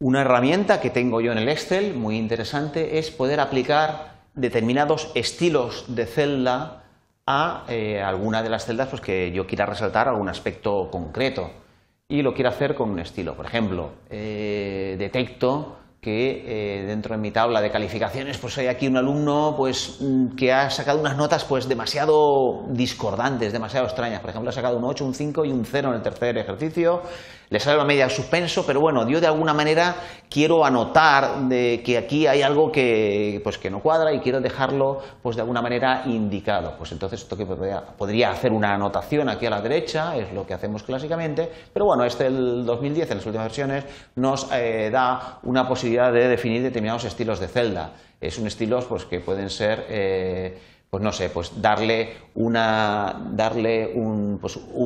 Una herramienta que tengo yo en el Excel muy interesante es poder aplicar determinados estilos de celda a alguna de las celdas pues, que yo quiera resaltar algún aspecto concreto y lo quiero hacer con un estilo. Por ejemplo, detecto que dentro de mi tabla de calificaciones pues hay aquí un alumno pues que ha sacado unas notas pues demasiado discordantes, demasiado extrañas. Por ejemplo, ha sacado un 8, un 5 y un 0 en el tercer ejercicio, le sale la media al suspenso, pero bueno, yo de alguna manera quiero anotar de que aquí hay algo que pues que no cuadra y quiero dejarlo pues de alguna manera indicado. Pues entonces esto que podría hacer una anotación aquí a la derecha, es lo que hacemos clásicamente, pero bueno, el 2010 en las últimas versiones nos da una posibilidad de definir determinados estilos de celda. Es un estilo pues, que pueden ser, pues no sé, pues darle un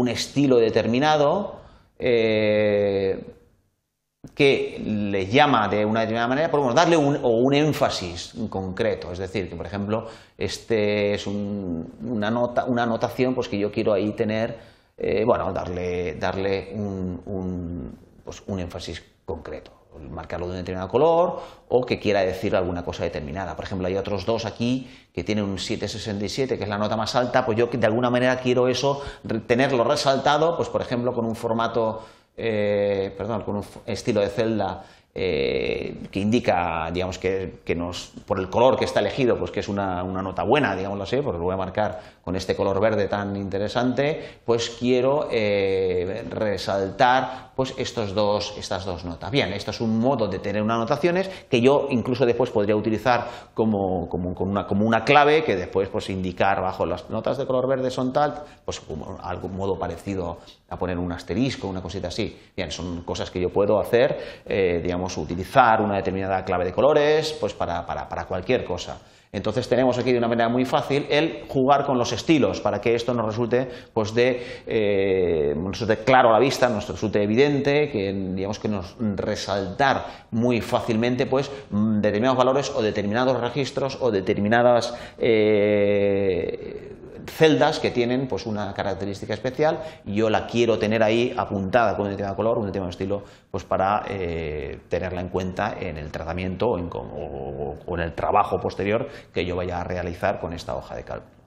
estilo determinado que le llama de una determinada manera, podemos darle un énfasis concreto. Es decir, que por ejemplo, este es una anotación pues, que yo quiero ahí tener, bueno, darle un énfasis concreto. Marcarlo de un determinado color o que quiera decir alguna cosa determinada. Por ejemplo, hay otros dos aquí que tienen un 767, que es la nota más alta, pues yo de alguna manera quiero eso, tenerlo resaltado, pues por ejemplo con un formato, con un estilo de celda que indica, digamos, que nos, por el color que está elegido, pues que es una nota buena, digámoslo así, porque lo voy a marcar con este color verde tan interesante, pues quiero resaltar pues estas dos notas. Bien, esto es un modo de tener unas anotaciones que yo incluso después podría utilizar como una clave que después pues indicar bajo las notas de color verde son tal, pues como algún modo parecido a poner un asterisco, una cosita así. Bien, son cosas que yo puedo hacer, digamos, utilizar una determinada clave de colores pues para cualquier cosa. Entonces tenemos aquí de una manera muy fácil el jugar con los estilos para que esto nos resulte pues nos resulte claro a la vista, nos resulte evidente, que digamos que nos resaltar muy fácilmente pues determinados valores o determinados registros o determinadas celdas que tienen pues una característica especial y yo la quiero tener ahí apuntada con un determinado color, un determinado estilo, pues para tenerla en cuenta en el tratamiento o en el trabajo posterior que yo vaya a realizar con esta hoja de cálculo.